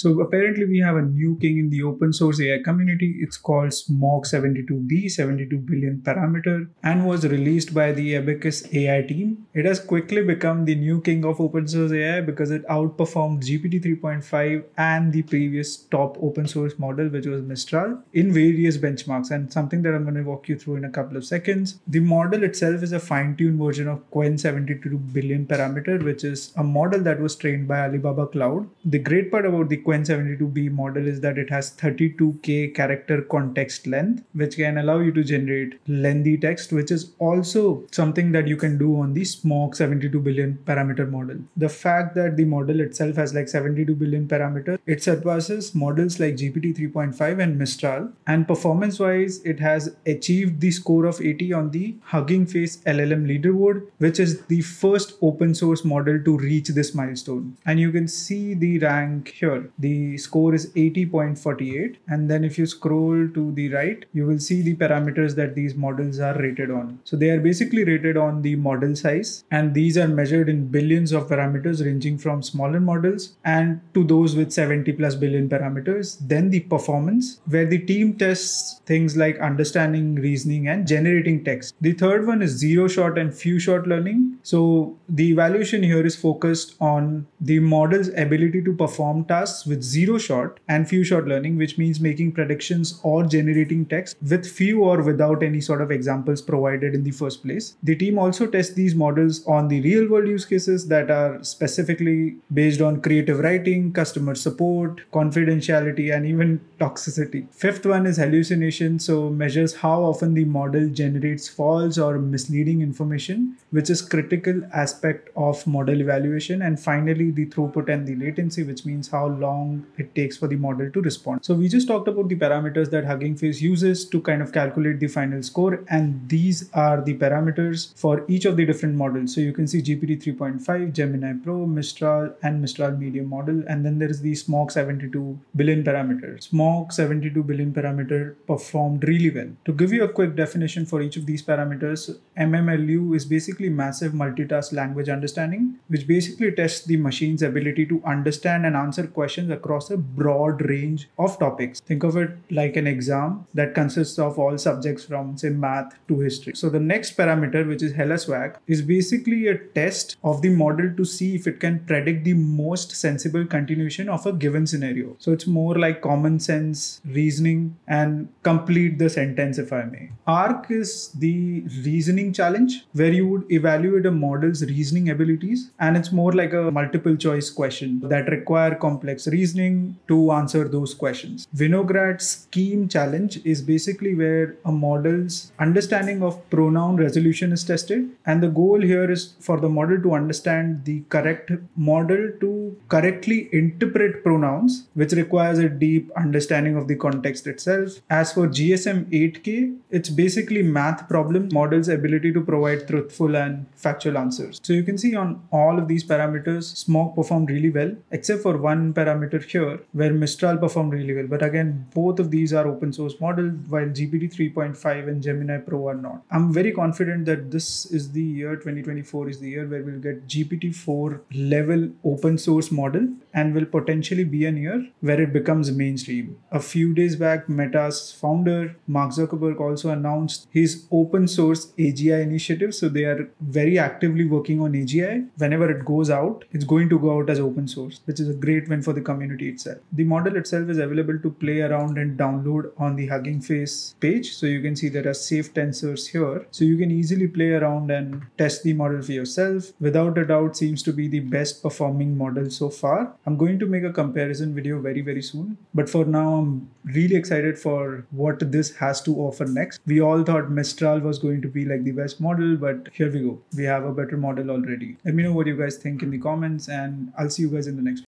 So apparently we have a new king in the open source AI community. It's called Smaug 72B, 72 billion parameter, and was released by the Abacus AI team. It has quickly become the new king of open source AI because it outperformed GPT 3.5 and the previous top open source model, which was Mistral, in various benchmarks, and something that I'm going to walk you through in a couple of seconds. The model itself is a fine-tuned version of Qwen 72 billion parameter, which is a model that was trained by Alibaba Cloud. The great part about the Qwen 72B model is that it has 32K character context length, which can allow you to generate lengthy text, which is also something that you can do on the Smaug 72 billion parameter model. The fact that the model itself has like 72 billion parameter, it surpasses models like GPT 3.5 and Mistral. And performance wise, it has achieved the score of 80 on the Hugging Face LLM leaderboard, which is the first open source model to reach this milestone. And you can see the rank here. The score is 80.48, and then if you scroll to the right, you will see the parameters that these models are rated on. So they are basically rated on the model size, and these are measured in billions of parameters, ranging from smaller models and to those with 70 plus billion parameters. Then the performance, where the team tests things like understanding, reasoning, and generating text. The third one is zero shot and few shot learning. So the evaluation here is focused on the model's ability to perform tasks with zero shot and few shot learning, which means making predictions or generating text with few or without any sort of examples provided in the first place. The team also tests these models on the real world use cases that are specifically based on creative writing, customer support, confidentiality, and even toxicity. Fifth one is hallucination, so measures how often the model generates false or misleading information, which is critical aspect of model evaluation. And finally, the throughput and the latency, which means how long it takes for the model to respond. So we just talked about the parameters that Hugging Face uses to kind of calculate the final score, and these are the parameters for each of the different models. So you can see GPT 3.5, Gemini Pro, Mistral, and Mistral Medium model, and then there is the Smaug 72 billion parameters. Smaug 72 billion parameter performed really well. To give you a quick definition for each of these parameters, MMLU is basically massive multitask language understanding, which basically tests the machine's ability to understand and answer questions across a broad range of topics. Think of it like an exam that consists of all subjects from, say, math to history. So the next parameter, which is Hellaswag, is basically a test of the model to see if it can predict the most sensible continuation of a given scenario. So it's more like common sense reasoning and complete the sentence, if I may. ARC is the reasoning challenge, where you would evaluate a model's reasoning abilities, and it's more like a multiple choice question that require complex reasoning to answer those questions. Winograd Schema challenge is basically where a model's understanding of pronoun resolution is tested, and the goal here is for the model to understand the correct model to correctly interpret pronouns, which requires a deep understanding of the context itself. As for GSM 8K, it's basically math problem model's ability to provide truthful and factual answers. So you can see on all of these parameters, Smaug performed really well, except for one parameter here where Mistral performed really well. But again, both of these are open source models, while GPT 3.5 and Gemini Pro are not. I'm very confident that this is the year, 2024 is the year where we'll get GPT-4 level open source model, and will potentially be an year where it becomes mainstream. A few days back, Meta's founder, Mark Zuckerberg, also announced his open source AGI initiative. So they are very actively working on AGI. Whenever it goes out, it's going to go out as open source, which is a great win for the community itself. The model itself is available to play around and download on the Hugging Face page. So you can see there are safe tensors here. So you can easily play around and test the model for yourself. Without a doubt, seems to be the best performing model so far. I'm going to make a comparison video very soon, but for now I'm really excited for what this has to offer next. We all thought Mistral was going to be like the best model, but here we go. We have a better model already. Let me know what you guys think in the comments, and I'll see you guys in the next video.